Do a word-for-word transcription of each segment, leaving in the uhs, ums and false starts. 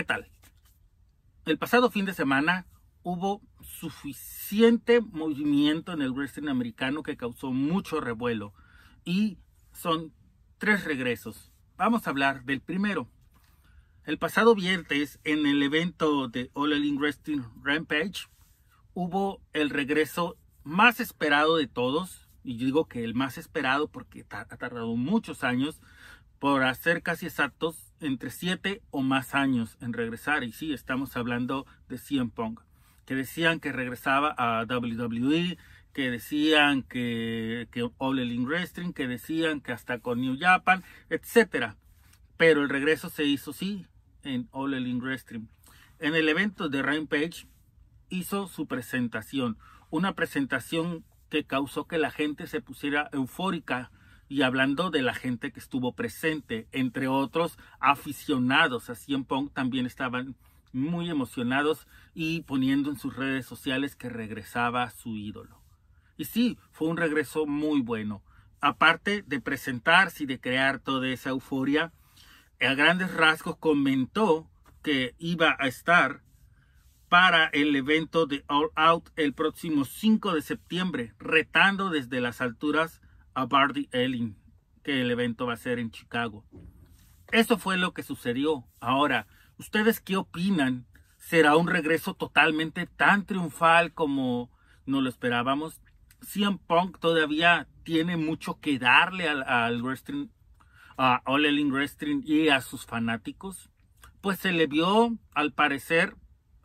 ¿Qué tal? El pasado fin de semana hubo suficiente movimiento en el wrestling americano que causó mucho revuelo. Y son tres regresos. Vamos a hablar del primero. El pasado viernes, en el evento de All Elite Wrestling Rampage, hubo el regreso más esperado de todos. Y yo digo que el más esperado porque ha tardado muchos años, por hacer casi exactos, entre siete o más años en regresar. Y sí, estamos hablando de C M Punk, que decían que regresaba a doble u doble u E, que decían que, que All Elite Wrestling, que decían que hasta con New Japan, etcétera. Pero el regreso se hizo, sí, en All Elite Wrestling. En el evento de Rampage hizo su presentación, una presentación que causó que la gente se pusiera eufórica. Y hablando de la gente que estuvo presente, entre otros aficionados a C M Punk también estaban muy emocionados y poniendo en sus redes sociales que regresaba su ídolo. Y sí, fue un regreso muy bueno. Aparte de presentarse y de crear toda esa euforia, a grandes rasgos comentó que iba a estar para el evento de All Out el próximo cinco de septiembre, retando desde las alturas a Bardy Elling, que el evento va a ser en Chicago. Eso fue lo que sucedió. Ahora, ¿ustedes qué opinan? ¿Será un regreso totalmente tan triunfal como nos lo esperábamos? C M Punk todavía tiene mucho que darle al, al wrestling, a All Elite Wrestling y a sus fanáticos. Pues se le vio, al parecer,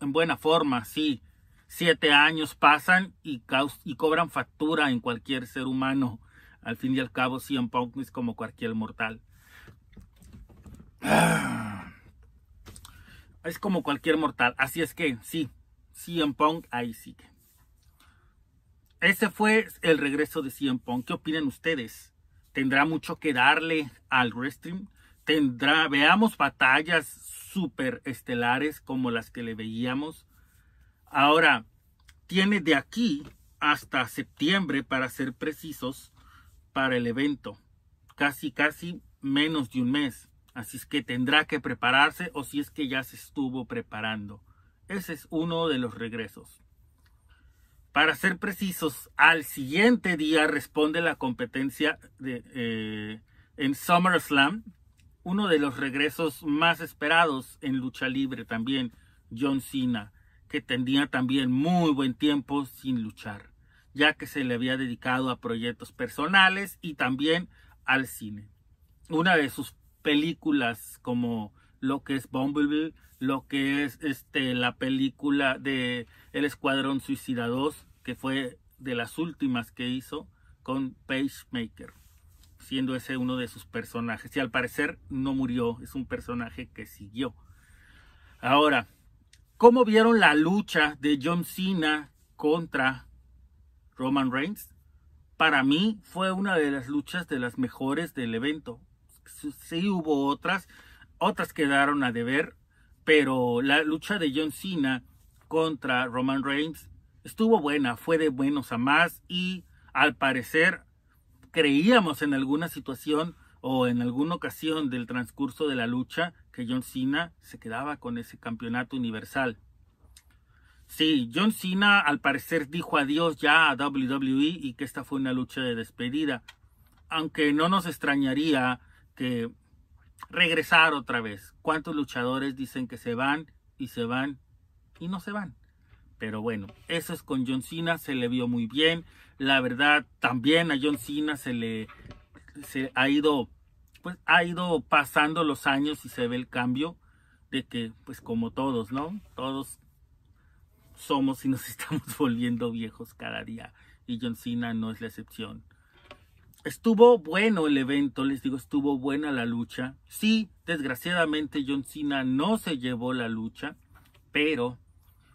en buena forma, sí. Siete años pasan y, y cobran factura en cualquier ser humano. Al fin y al cabo, C M Punk es como cualquier mortal. Es como cualquier mortal. Así es que, sí, C M Punk ahí sigue. Ese fue el regreso de C M Punk. ¿Qué opinan ustedes? ¿Tendrá mucho que darle al wrestling? ¿Tendrá, veamos batallas súper estelares como las que le veíamos? Ahora, tiene de aquí hasta septiembre, para ser precisos, para el evento, casi casi menos de un mes, así es que tendrá que prepararse, o si es que ya se estuvo preparando. Ese es uno de los regresos. Para ser precisos, al siguiente día responde la competencia de, eh, en SummerSlam, uno de los regresos más esperados en lucha libre también, John Cena, que tenía también muy buen tiempo sin luchar, ya que se le había dedicado a proyectos personales y también al cine. Una de sus películas, como lo que es Bumblebee, lo que es este, la película de El Escuadrón Suicida dos, que fue de las últimas que hizo con Peacemaker, siendo ese uno de sus personajes. Y al parecer no murió, es un personaje que siguió. Ahora, ¿cómo vieron la lucha de John Cena contra Roman Reigns? Para mí fue una de las luchas de las mejores del evento. Sí hubo otras, otras quedaron a deber, pero la lucha de John Cena contra Roman Reigns estuvo buena, fue de buenos a más y al parecer creíamos en alguna situación o en alguna ocasión del transcurso de la lucha que John Cena se quedaba con ese campeonato universal. Sí, John Cena al parecer dijo adiós ya a doble u doble u E y que esta fue una lucha de despedida. Aunque no nos extrañaría que regresar otra vez. ¿Cuántos luchadores dicen que se van y se van y no se van? Pero bueno, eso es con John Cena, se le vio muy bien. La verdad, también a John Cena se le se ha ido, pues ha ido pasando los años y se ve el cambio de que, pues como todos, ¿no? Todos somos y nos estamos volviendo viejos cada día. Y John Cena no es la excepción. Estuvo bueno el evento, les digo, estuvo buena la lucha. Sí, desgraciadamente John Cena no se llevó la lucha, pero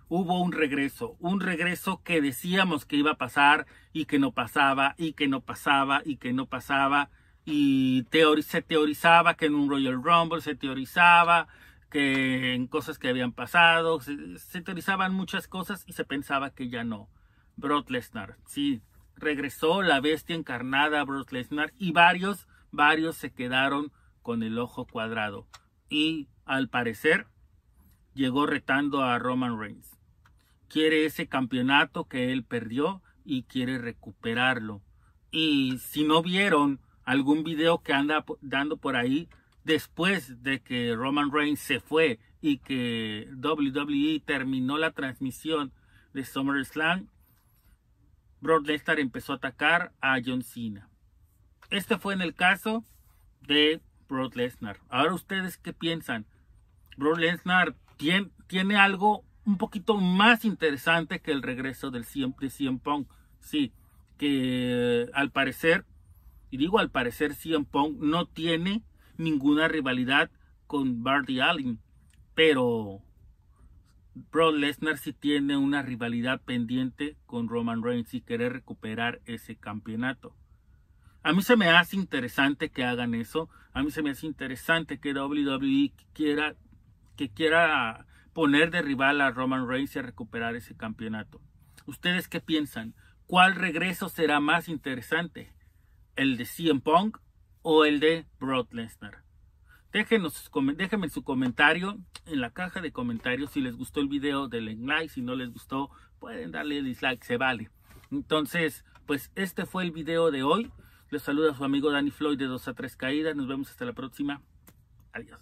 hubo un regreso. Un regreso que decíamos que iba a pasar y que no pasaba, y que no pasaba, y que no pasaba. Y teori- se teorizaba que en un Royal Rumble se teorizaba que en cosas que habían pasado, se, se teorizaban muchas cosas y se pensaba que ya no. Brock Lesnar, sí, regresó la bestia encarnada Brock Lesnar y varios, varios se quedaron con el ojo cuadrado. Y al parecer llegó retando a Roman Reigns. Quiere ese campeonato que él perdió y quiere recuperarlo. Y si no vieron algún video que anda dando por ahí, después de que Roman Reigns se fue y que doble u doble u E terminó la transmisión de SummerSlam, Brock Lesnar empezó a atacar a John Cena. Este fue en el caso de Brock Lesnar. Ahora, ¿ustedes qué piensan? Brock Lesnar tiene, tiene algo un poquito más interesante que el regreso del C M Punk. Sí, que al parecer, y digo al parecer, C M Punk no tiene ninguna rivalidad con Bardy Elling, pero Brock Lesnar sí tiene una rivalidad pendiente con Roman Reigns y quiere recuperar ese campeonato. A mí se me hace interesante que hagan eso. A mí se me hace interesante que doble u doble u E quiera, que quiera poner de rival a Roman Reigns y recuperar ese campeonato. ¿Ustedes qué piensan? ¿Cuál regreso será más interesante? ¿El de C M Punk o el de Brock Lesnar? Déjenos, déjenme su comentario en la caja de comentarios. Si les gustó el video, denle like. Si no les gustó, pueden darle dislike, se vale. Entonces, pues este fue el video de hoy. Les saluda su amigo Danny Floyd de dos a tres Caídas. Nos vemos hasta la próxima. Adiós.